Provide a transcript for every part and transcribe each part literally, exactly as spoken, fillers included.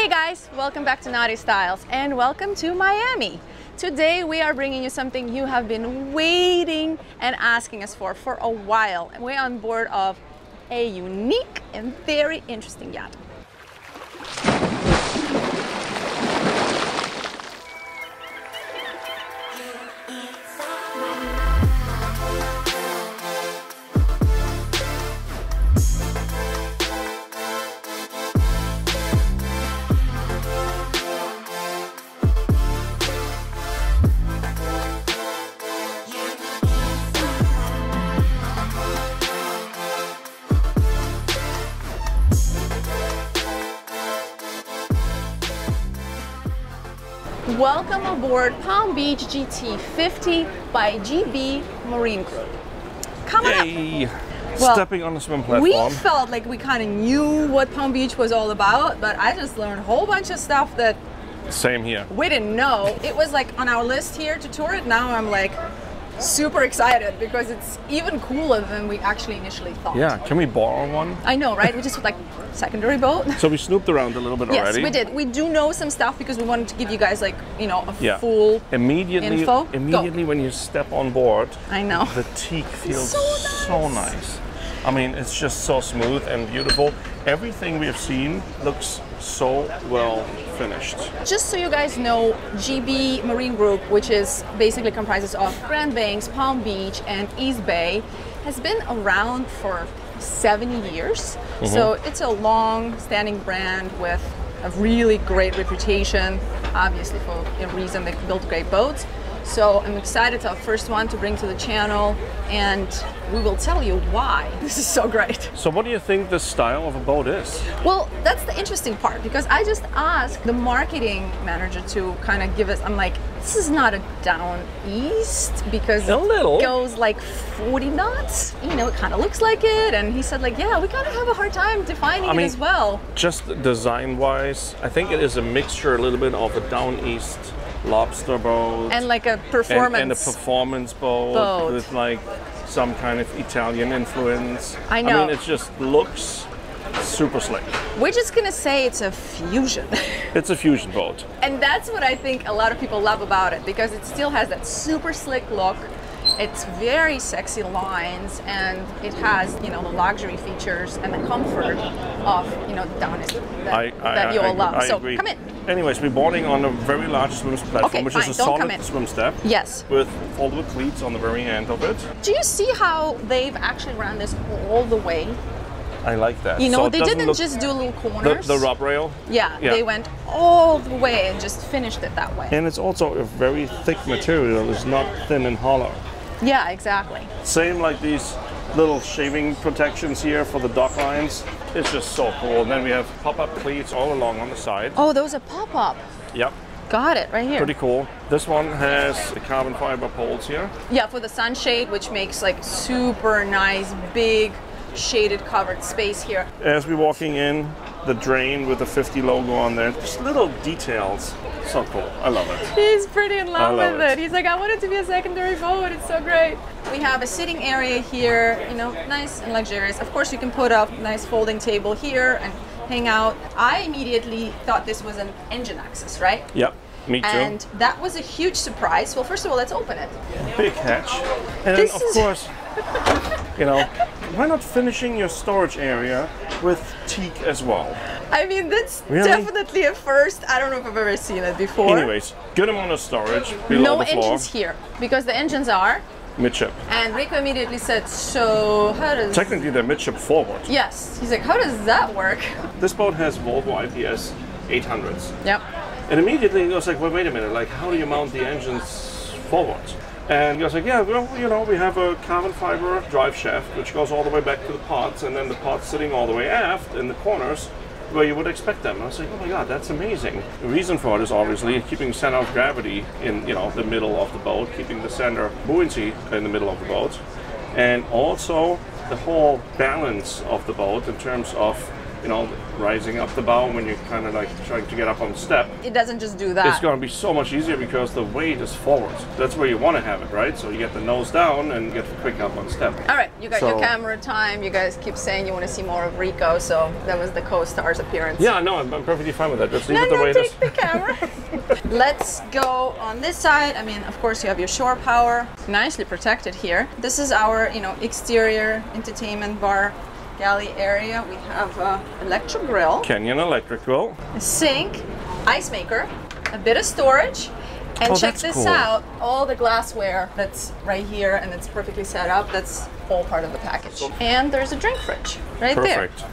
Hey guys, welcome back to NautiStyles and welcome to Miami. Today we are bringing you something you have been waiting and asking us for for a while. We're on board of a unique and very interesting yacht. Welcome aboard Palm Beach G T fifty by G B Marine Group. Come on Yay. up. Well, stepping on the swim platform. We felt like we kind of knew what Palm Beach was all about, but I just learned a whole bunch of stuff that Same here. we didn't know. It was like on our list here to tour it. Now I'm like super excited because it's even cooler than we actually initially thought. Yeah, can we borrow one? I know, right? We just like secondary boat. So we snooped around a little bit yes, already. Yes, we did. We do know some stuff because we wanted to give you guys like, you know, a yeah. full immediately, info. Immediately Go. when you step on board, I know. the teak feels so nice. so nice. I mean, it's just so smooth and beautiful. Everything we have seen looks so well finished. Just so you guys know, G B Marine Group, which is basically comprises of Grand Banks, Palm Beach and East Bay, has been around for seventy years. Mm-hmm. So it's a long-standing brand with a really great reputation, obviously for a reason they build great boats. So I'm excited. It's our first one to bring to the channel and we will tell you why. This is so great. So what do you think the style of a boat is? Well, that's the interesting part because I just asked the marketing manager to kind of give us, I'm like, this is not a down east because a little. it goes like forty knots. You know, it kind of looks like it. And he said like, yeah, we kind of have a hard time defining I mean, it as well. Just design wise, I think it is a mixture a little bit of a down east lobster boat and like a performance and, and a performance boat, boat with like some kind of Italian influence. I know. I mean, it just looks super slick. We're just gonna say it's a fusion. It's a fusion boat, and that's what I think a lot of people love about it because it still has that super slick look. It's very sexy lines, and it has, you know, the luxury features and the comfort of, you know, Donis that, I, I, that you all I, love. I so agree. Come in. Anyways, we're boarding on a very large swim platform, okay, which fine. is a Don't solid swim step. Yes. With foldable cleats on the very end of it. Do you see how they've actually ran this all the way? I like that. You know, so they didn't just do little corners. The, the rub rail? Yeah, yeah, they went all the way and just finished it that way. And it's also a very thick material. It's not thin and hollow. Yeah, exactly. Same like these little shaving protections here for the dock lines. It's just so cool. And then we have pop-up cleats all along on the side. Oh, those are pop-up. Yep. Got it, right here. Pretty cool. This one has the carbon fiber poles here. Yeah, for the sunshade, which makes like super nice, big, shaded, covered space here. As we're walking in, the drain with the fifty logo on there. Just little details. So cool. I love it. He's pretty in love with it. it. He's like, I want it to be a secondary boat. It's so great. We have a sitting area here, you know, nice and luxurious. Of course, you can put up a nice folding table here and hang out. I immediately thought this was an engine access, right? Yep. Me too. And that was a huge surprise. Well, first of all, let's open it. Big hatch. And then, of course, you know, why not finishing your storage area with teak as well? I mean, that's really? definitely a first. I don't know if I've ever seen it before. Anyways, good amount of storage below no the floor. No engines here, because the engines are midship. And Rico immediately said, so how does... Technically, they're midship forward. Yes. He's like, how does that work? This boat has Volvo I P S eight hundreds. Yep. And immediately he was like, well, wait a minute, like, how do you mount the engines forward? And he was like, yeah, well, you know, we have a carbon fiber drive shaft, which goes all the way back to the pods, and then the pods sitting all the way aft in the corners where you would expect them. And I was like, oh my God, that's amazing. The reason for it is obviously keeping center of gravity in, you know, the middle of the boat, keeping the center buoyancy in the middle of the boat, and also the whole balance of the boat in terms of you know, rising up the bow when you're kind of like trying to get up on step. It doesn't just do that. It's going to be so much easier because the weight is forward. That's where you want to have it, right? So you get the nose down and get quick up on step. All right, you got so, your camera time. You guys keep saying you want to see more of Rico, so that was the co-star's appearance. Yeah, no, I'm, I'm perfectly fine with that. Just leave no, it the no, way it is. Take the camera. Let's go on this side. I mean, of course, you have your shore power. Nicely protected here. This is our, you know, exterior entertainment bar. Galley area. We have an electric grill, Kenyon electric grill, a sink, ice maker, a bit of storage, and oh, check this cool. out, all the glassware that's right here and it's perfectly set up. That's all part of the package. And there's a drink fridge right Perfect. there.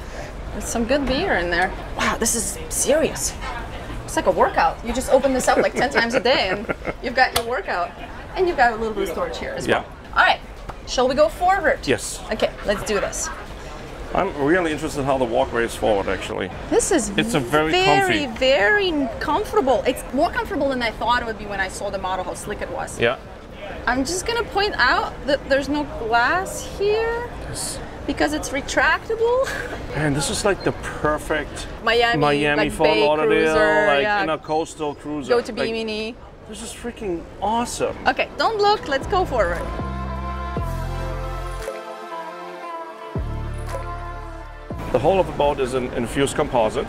There's some good beer in there. Wow, this is serious. It's like a workout. You just open this up like ten times a day and you've got your workout. And you've got a little bit of storage here as yeah. well. All right, shall we go forward? Yes. Okay, let's do this. I'm really interested in how the walkway is forward, actually. This is it's a very, very, comfy. very comfortable. It's more comfortable than I thought it would be when I saw the model, how slick it was. Yeah. I'm just going to point out that there's no glass here yes. because it's retractable. And this is like the perfect Miami, Miami like Fort Lauderdale, like yeah. in a coastal cruiser. Go to Bimini. Like, this is freaking awesome. Okay, don't look. Let's go forward. The whole of the boat is an infused composite,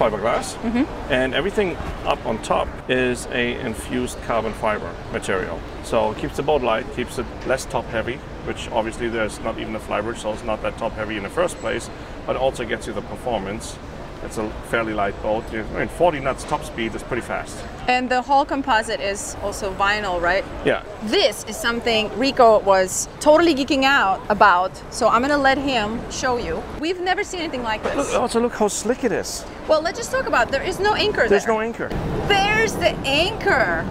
fiberglass, mm-hmm. and everything up on top is a infused carbon fiber material. So it keeps the boat light, keeps it less top heavy, which obviously there's not even a flybridge, so it's not that top heavy in the first place, but also gets you the performance. It's a fairly light boat. I mean, forty knots top speed is pretty fast. And the whole composite is also vinyl, right? Yeah. This is something Rico was totally geeking out about, so I'm gonna let him show you. We've never seen anything like this. Look, also look how slick it is. Well, let's just talk about it. There is no anchor There's there. no anchor. There's the anchor.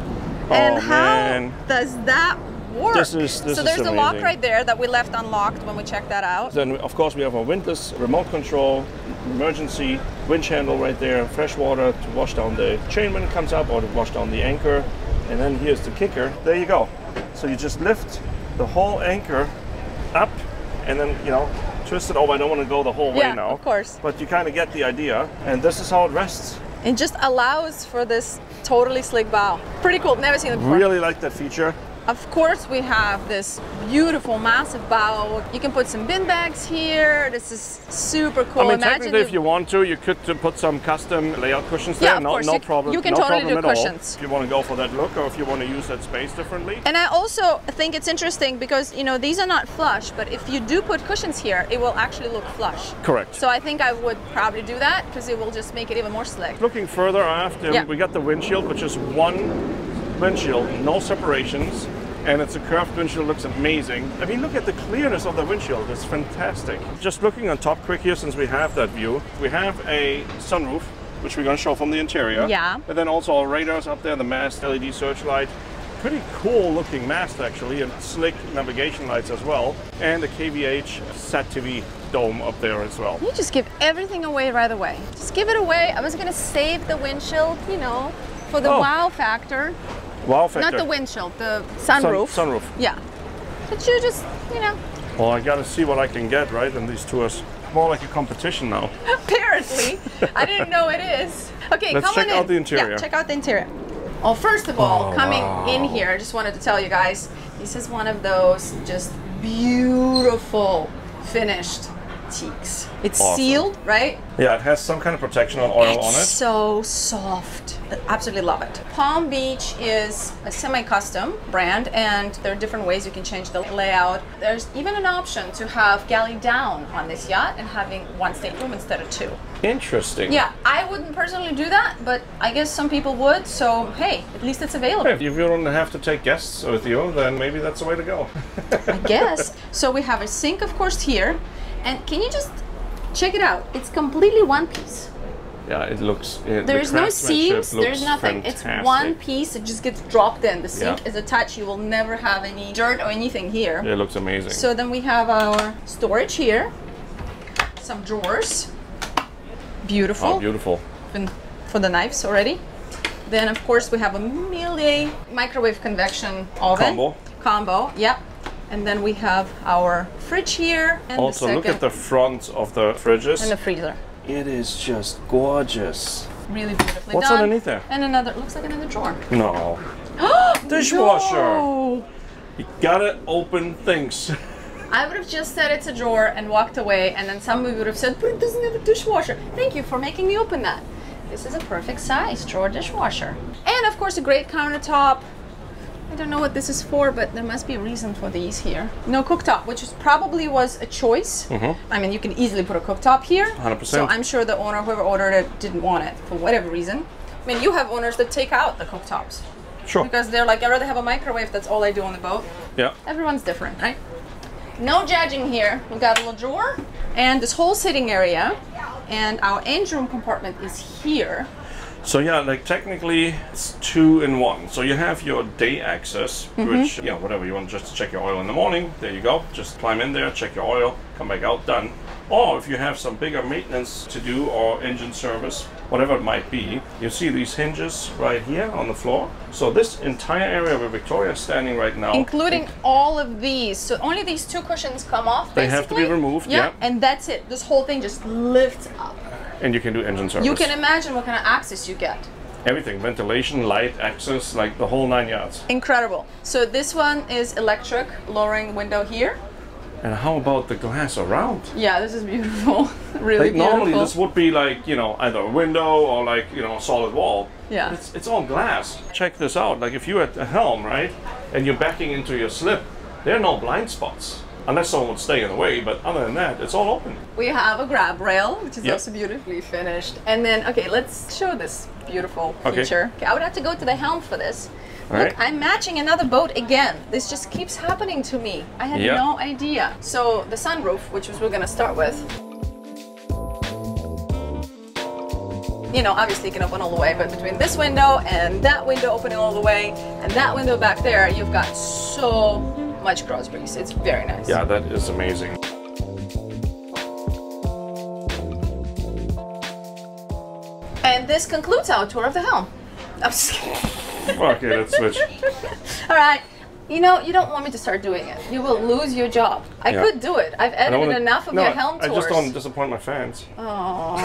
Oh, and how man. does that work? This is, this so there's is the lock right there that we left unlocked when we checked that out. Then of course we have a windlass, remote control, emergency winch handle right there, fresh water to wash down the chain when it comes up or to wash down the anchor. And then here's the kicker. There you go. So you just lift the whole anchor up and then, you know, twist it over. I don't want to go the whole yeah, way now. Of course. But you kind of get the idea. And this is how it rests. It just allows for this totally slick bow. Pretty cool. Never seen it before. Really like that feature. Of course, we have this beautiful, massive bow. You can put some bin bags here. This is super cool. I mean, Imagine technically, you... if you want to, you could put some custom layout cushions there. Yeah, of no, course. No you, problem. You can no totally do cushions. All, if you want to go for that look or if you want to use that space differently. And I also think it's interesting because, you know, these are not flush, but if you do put cushions here, it will actually look flush. Correct. So I think I would probably do that because it will just make it even more slick. Looking further after, yeah. we got the windshield, which is one windshield, no separations, and it's a curved windshield, looks amazing. I mean, look at the clearness of the windshield, it's fantastic. Just looking on top quick here, since we have that view, we have a sunroof, which we're going to show from the interior. Yeah. And then also our radars up there, the mast, L E D searchlight, pretty cool looking mast actually, and slick navigation lights as well, and the K V H sat T V dome up there as well. You just give everything away right away. Just give it away. I was going to save the windshield, you know, for the oh. wow factor. Wow factor. Not the windshield, the sunroof. Sun, sunroof. Yeah. But you just, you know. Well, I gotta see what I can get, right, in these tours. More like a competition now. Apparently. I didn't know it is. Okay, Let's come on in. Let's check out the interior. Yeah, check out the interior. Well, first of all, oh, coming wow. in here, I just wanted to tell you guys, this is one of those just beautiful finished teaks. It's awesome. Sealed, right? Yeah, it has some kind of protection on oil it's on it. It's so soft. I absolutely love it. Palm Beach is a semi-custom brand and there are different ways you can change the layout. There's even an option to have galley down on this yacht and having one stateroom instead of two. Interesting. Yeah, I wouldn't personally do that, but I guess some people would, so hey, at least it's available. If you don't have to take guests with you, then maybe that's the way to go. I guess. So we have a sink, of course, here. And can you just check it out? It's completely one piece. Yeah, it looks... It, there's the no seams, there's nothing. Fantastic. It's one piece, it just gets dropped in. The sink yeah. is attached, you will never have any dirt or anything here. Yeah, it looks amazing. So then we have our storage here. Some drawers. Beautiful. Oh, beautiful. Been for the knives already. Then, of course, we have a Miele microwave convection oven. Combo. Combo, yep. And then we have our fridge here. And also, look at the front of the fridges. And the freezer. It is just gorgeous. Really beautifully What's done. Underneath there? And another, it looks like another drawer. No. Dishwasher. No. You gotta open things. I would have just said it's a drawer and walked away, and then somebody would have said, but it doesn't have a dishwasher. Thank you for making me open that. This is a perfect size drawer dishwasher. And of course a great countertop. I don't know what this is for, but there must be a reason for these here. No cooktop, which is probably was a choice. Mm-hmm. I mean, you can easily put a cooktop here. one hundred percent. So I'm sure the owner, whoever ordered it, didn't want it for whatever reason. I mean, you have owners that take out the cooktops. Sure. Because they're like, I'd rather have a microwave. That's all I do on the boat. Yeah. Everyone's different, right? No judging here. We've got a little drawer and this whole sitting area, and our engine room compartment is here. So yeah, like technically it's two in one. So you have your day access, mm-hmm. which, you know, whatever you want, just to check your oil in the morning, there you go. Just climb in there, check your oil, come back out, done. Or if you have some bigger maintenance to do or engine service, whatever it might be, you see these hinges right here on the floor. So this entire area where Victoria is standing right now, including all of these, so only these two cushions come off. They basically have to be removed, yeah. yeah. And that's it. This whole thing just lifts up. And you can do engine service. You can imagine what kind of access you get. Everything, ventilation, light, access, like the whole nine yards. Incredible. So this one is electric, lowering window here. And how about the glass around? Yeah, this is beautiful. Really like beautiful. Normally this would be like, you know, either a window or like, you know, a solid wall. Yeah. It's, it's all glass. Check this out. Like if you're at the helm, right, and you're backing into your slip, there are no blind spots. Unless someone would stay in the way, but other than that, it's all open. We have a grab rail, which is yep. also beautifully finished. And then, okay, let's show this beautiful feature. Okay. Okay, I would have to go to the helm for this. All Look, right. I'm matching another boat again. This just keeps happening to me. I had yep. no idea. So the sunroof, which was we're gonna start with. You know, obviously you can open all the way, but between this window and that window opening all the way, and that window back there, you've got so much cross breeze. It's very nice. Yeah, that is amazing. And this concludes our tour of the helm. I'm just kidding. Okay, let's switch. All right. You know, you don't want me to start doing it. You will lose your job. I yeah. could do it. I've edited wanna, enough of no, your helm tours. I just don't disappoint my fans. Oh.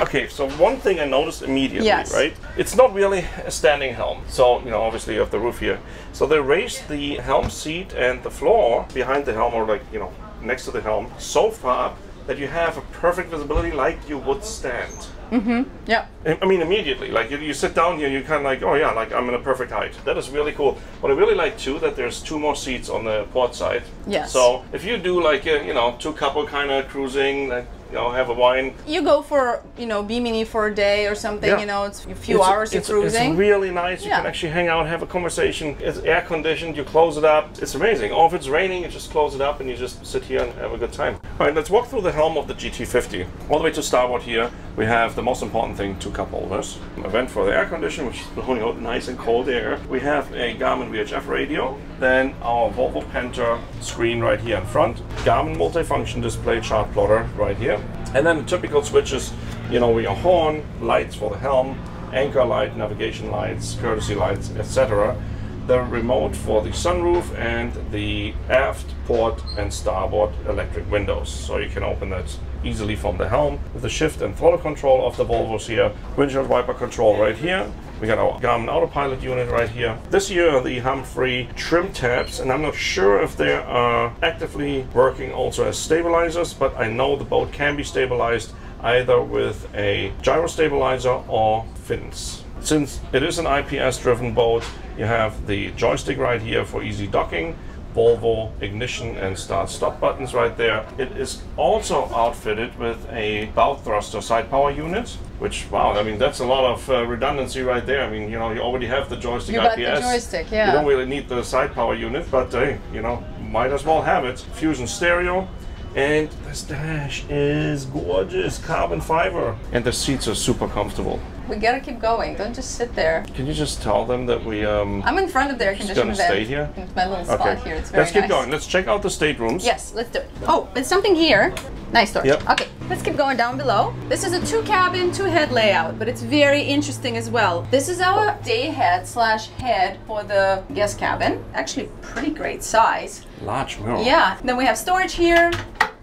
Okay, so one thing I noticed immediately, yes. right? It's not really a standing helm. So, you know, obviously you have the roof here. So they raised the helm seat and the floor behind the helm, or like, you know, next to the helm, so far that you have a perfect visibility like you would stand. Mm-hmm, yeah. I mean, immediately, like you, you sit down here and you're kind of like, oh yeah, like I'm in a perfect height. That is really cool. What I really like too, that there's two more seats on the port side. Yes. So if you do like, a, you know, two couple kind of cruising, like, you know, have a wine. You go for, you know, B-mini for a day or something, yeah. you know, it's a few it's, hours it's, you're cruising. It's really nice. You yeah. can actually hang out, have a conversation. It's air conditioned, you close it up. It's amazing. Or if it's raining, you just close it up and you just sit here and have a good time. All right, let's walk through the helm of the G T fifty. All the way to starboard here, we have the most important thing, two cup holders. A vent for the air conditioning, which is blowing out nice and cold air. We have a Garmin V H F radio. Then our Volvo Penta screen right here in front. Garmin multifunction display chart plotter right here. And then the typical switches, you know, with your horn, lights for the helm, anchor light, navigation lights, courtesy lights, et cetera. The remote for the sunroof and the aft, port and starboard electric windows. So you can open that easily from the helm with the shift and throttle control of the Volvos here. Windshield wiper control right here. We got our Garmin autopilot unit right here. This year, the Humphrey trim tabs, and I'm not sure if they are actively working also as stabilizers, but I know the boat can be stabilized either with a gyro stabilizer or fins. Since it is an I P S driven boat, you have the joystick right here for easy docking, Volvo ignition and start stop buttons right there. It is also outfitted with a bow thruster side power unit. Which, wow, I mean, that's a lot of uh, redundancy right there. I mean, you know, you already have the joystick I P S. You got the joystick, yeah. You don't really need the side power unit, but, hey, you know, might as well have it. Fusion stereo, and this dash is gorgeous, carbon fiber. And the seats are super comfortable. We gotta keep going, don't just sit there. Can you just tell them that we, um... I'm in front of their conditioned bed. Stay here? It's my little spot okay. here, it's very Let's keep nice. going, let's check out the staterooms. Yes, let's do it. Oh, there's something here. Nice door. Yep. Okay, let's keep going down below. This is a two cabin, two head layout, but it's very interesting as well. This is our day head slash head for the guest cabin. Actually, pretty great size. Large mirror. Yeah, then we have storage here.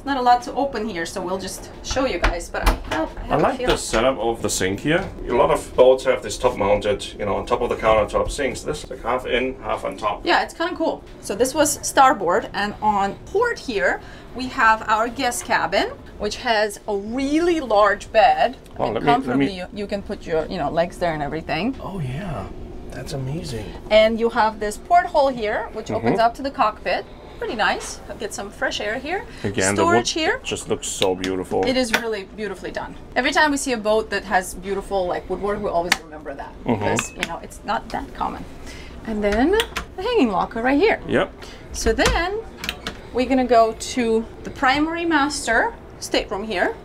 not a lot to open here, so we'll just show you guys. But I, I, I like the setup of the sink here. A lot of boats have this top mounted, you know, on top of the countertop sinks. This is like half in, half on top. Yeah, it's kind of cool. So this was starboard, and on port here we have our guest cabin, which has a really large bed. Well, I mean, comfortably me, you, you can put your, you know, legs there and everything. Oh yeah, that's amazing. And you have this porthole here, which mm-hmm. opens up to the cockpit. Pretty nice. Get some fresh air here. Again, storage here just looks so beautiful. It is really beautifully done. Every time we see a boat that has beautiful like woodwork, we always remember that mm-hmm. because, you know, it's not that common. And then the hanging locker right here. Yep. So then we're gonna go to the primary master stateroom here.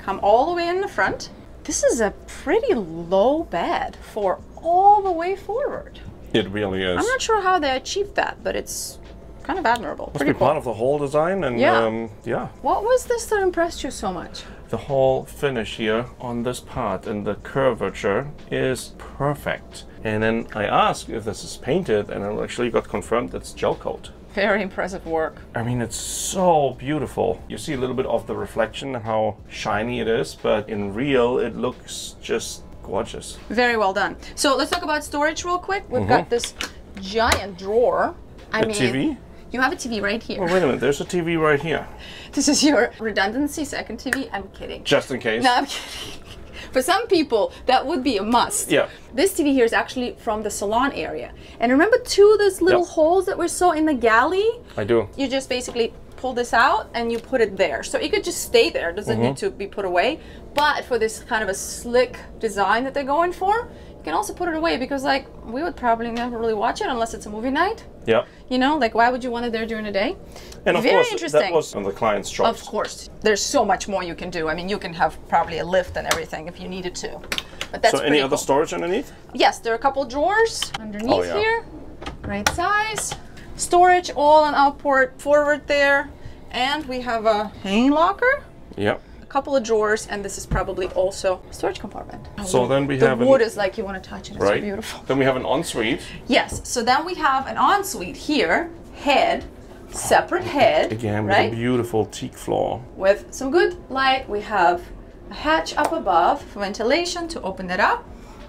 Come all the way in the front. This is a pretty low bed for all the way forward. It really is. I'm not sure how they achieved that, but it's kind of admirable. Must Pretty be cool. part of the whole design, and yeah. Um, yeah. What was this that impressed you so much? The whole finish here on this part and the curvature is perfect. And then I asked if this is painted, and I actually got confirmed it's gel coat. Very impressive work. I mean, it's so beautiful. You see a little bit of the reflection and how shiny it is, but in real, it looks just gorgeous. Very well done. So let's talk about storage real quick. We've mm-hmm. got this giant drawer. I the mean, T V? You have a T V right here. Well, wait a minute, there's a T V right here. This is your redundancy second T V? I'm kidding. Just in case. No, I'm kidding. For some people, that would be a must. Yeah. This T V here is actually from the salon area. And remember, too, those little yep. holes that we saw in the galley? I do. You just basically pull this out and you put it there. So it could just stay there. It doesn't mm-hmm. need to be put away. But for this kind of a slick design that they're going for, you can also put it away, because like we would probably never really watch it unless it's a movie night. Yeah, you know, like why would you want it there during the day? And of Very course interesting. That was on the client's choice. Of course, there's so much more you can do. I mean, you can have probably a lift and everything if you needed to, but that's so any cool. other storage underneath? Yes, there are a couple drawers underneath. Oh, yeah. Here, great size storage all on our port forward there, and we have a hanging locker. Yep. Couple of drawers, and this is probably also a storage compartment. So then we the have the wood an, is like you want to touch it. It's right. so beautiful. Then we have an ensuite. Yes. So then we have an ensuite here, head, separate head. Again, with right? a beautiful teak floor. With some good light, we have a hatch up above for ventilation to open it up,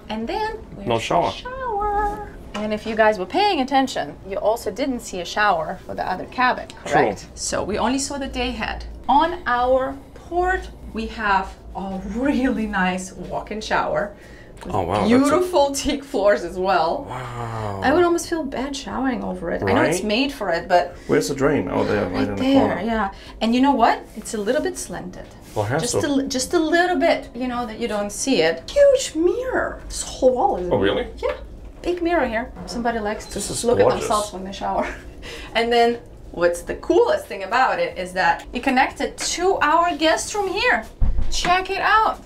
and then we no shower. Shower. And if you guys were paying attention, you also didn't see a shower for the other cabin, correct? True. So we only saw the day head. On our port, we have a really nice walk-in shower. Oh wow! Beautiful a... teak floors as well. Wow! I would almost feel bad showering over it. Right? I know it's made for it, but where's the drain? Oh, there, right, right in the there. Corner. Yeah, and you know what? It's a little bit slanted. Well, just so. a just a little bit. You know that you don't see it. Huge mirror. This whole wall is. Oh really? Yeah, big mirror here. Somebody likes to look gorgeous. At themselves when they shower, and then. What's the coolest thing about it is that you connect it to our guest room here. Check it out.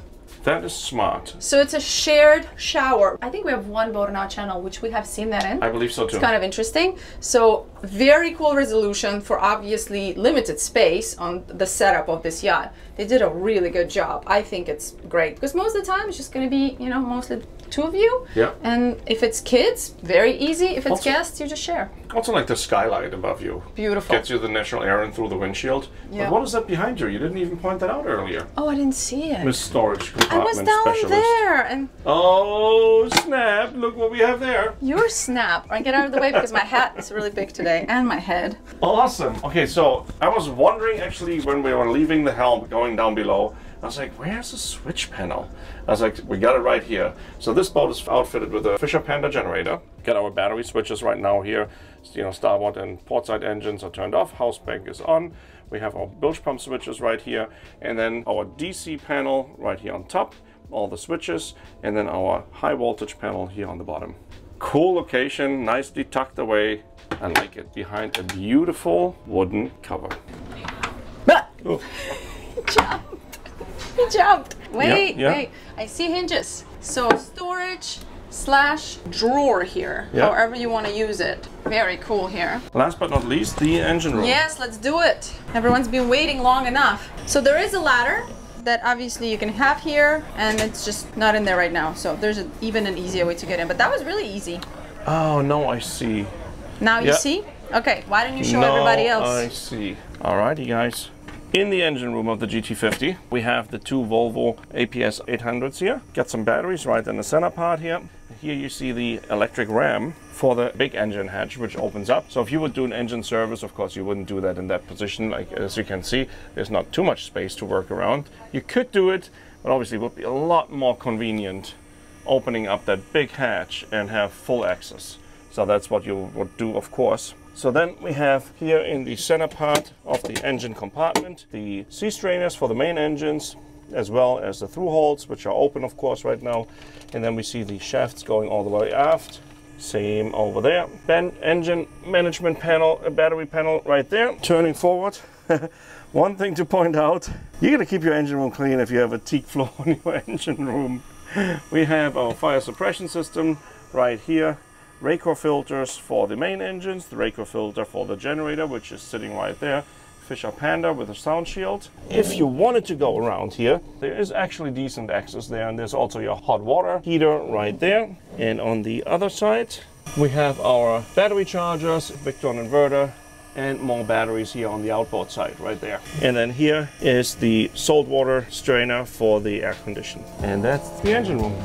That is smart. So it's a shared shower. I think we have one boat on our channel, which we have seen that in. I believe so too. It's kind of interesting. So very cool resolution for obviously limited space on the setup of this yacht. They did a really good job. I think it's great because most of the time it's just going to be, you know, mostly two of you. Yeah. And if it's kids, very easy. If it's also, guests, you just share. Also like the skylight above you. Beautiful. Gets you the natural air in through the windshield. Yeah. But what is that behind you? You didn't even point that out earlier. Oh, I didn't see it. Miss Storage Compartment I was down specialist. There. And oh, snap. Look what we have there. Your snap. I get out of the way because my hat is really big today and my head. Awesome. Okay, so I was wondering actually when we were leaving the helm going down below, I was like, where's the switch panel? I was like, we got it right here. So this boat is outfitted with a Fisher Panda generator. Got our battery switches right now here. You know, starboard and port side engines are turned off. House bank is on. We have our bilge pump switches right here. And then our D C panel right here on top. All the switches. And then our high voltage panel here on the bottom. Cool location, nicely tucked away. I like it. Behind a beautiful wooden cover. Oh. He jumped. Wait, yeah, yeah. wait. I see hinges. So storage slash drawer here, yeah. however you want to use it. Very cool here. Last but not least, the engine room. Yes, let's do it. Everyone's been waiting long enough. So there is a ladder that obviously you can have here, and it's just not in there right now. So there's a, even an easier way to get in, but that was really easy. Oh, no, I see. Now yeah. you see? Okay, why don't you show no, everybody else? I see. All righty, guys. In the engine room of the G T fifty, we have the two Volvo I P S eight hundreds here. Got some batteries right in the center part here. Here you see the electric ram for the big engine hatch, which opens up. So if you would do an engine service, of course you wouldn't do that in that position. Like, as you can see, there's not too much space to work around. You could do it, but obviously it would be a lot more convenient opening up that big hatch and have full access. So that's what you would do, of course. So then we have here in the center part of the engine compartment, the C-strainers for the main engines, as well as the through holes, which are open, of course, right now. And then we see the shafts going all the way aft. Same over there. Then engine management panel, a battery panel right there, turning forward. One thing to point out, you're gonna keep your engine room clean if you have a teak floor in your engine room. We have our fire suppression system right here. Racor filters for the main engines, the Racor filter for the generator, which is sitting right there. Fisher Panda with a sound shield. If you wanted to go around here, there is actually decent access there, and there's also your hot water heater right there. And on the other side, we have our battery chargers, Victron inverter, and more batteries here on the outboard side right there. And then here is the salt water strainer for the air condition. And that's the engine room.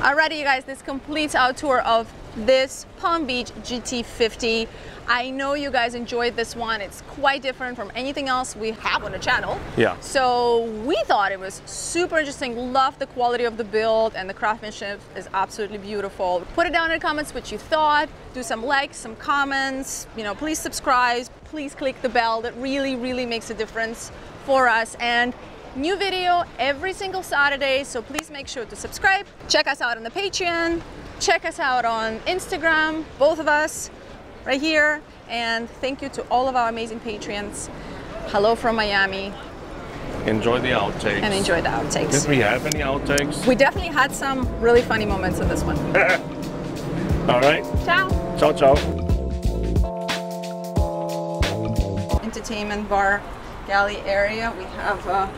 Alrighty, you guys, this completes our tour of this Palm Beach G T fifty. I know you guys enjoyed this one. It's quite different from anything else we have on the channel. Yeah. So we thought it was super interesting. Love the quality of the build, and the craftsmanship is absolutely beautiful. Put it down in the comments what you thought. Do some likes, some comments. You know, please subscribe. Please click the bell. That really, really makes a difference for us. And new video every single Saturday, so please make sure to subscribe. Check us out on the Patreon. Check us out on Instagram, both of us, right here. And thank you to all of our amazing Patreons. Hello from Miami. Enjoy the outtakes. And enjoy the outtakes. Did we have any outtakes? We definitely had some really funny moments in this one. All right. Ciao. Ciao, ciao. Entertainment bar galley area. We have... Uh,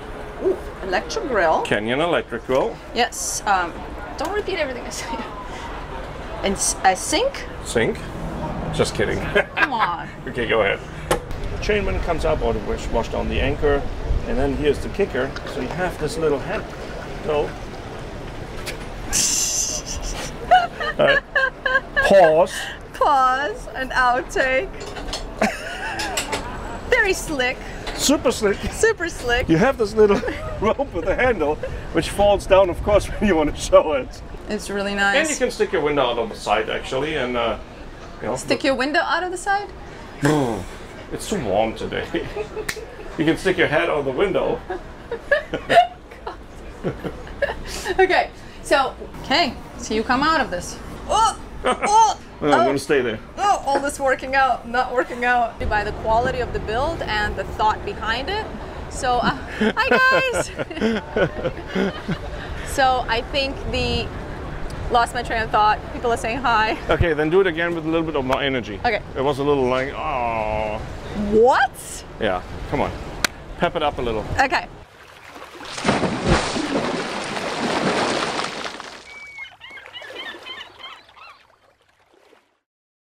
Ooh, electric grill. Kenyon electric grill. Yes. Um, don't repeat everything I say. And a sink? Sink? Just kidding. Come on. Okay, go ahead. Chainman comes up, or the wash down the anchor, and then here's the kicker. So you have this little head. No. All right. Pause. Pause and outtake. Very slick. Super slick. Super slick. You have this little rope with a handle, which falls down, of course, when you want to show it. It's really nice. And you can stick your window out of the side, actually, and uh, you know, stick your window out of the side. It's too warm today. You can stick your head out the window. Okay, so okay, so you come out of this. Oh, oh. No, I'm oh, gonna stay there. Oh, all this working out, not working out. By the quality of the build and the thought behind it. So, uh, hi guys! So I think the, lost my train of thought. People are saying hi. Okay, then do it again with a little bit of more energy. Okay. It was a little like, oh. What? Yeah, come on. Pep it up a little. Okay.